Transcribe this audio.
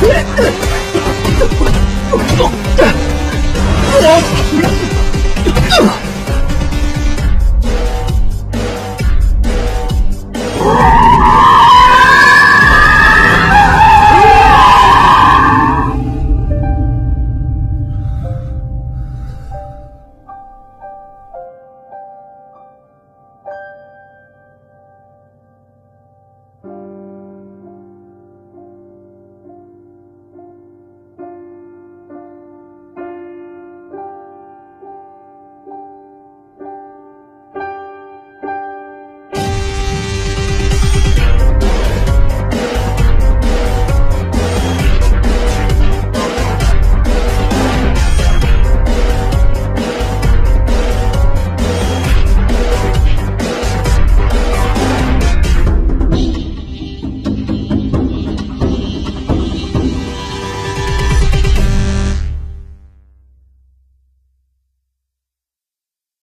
Hit!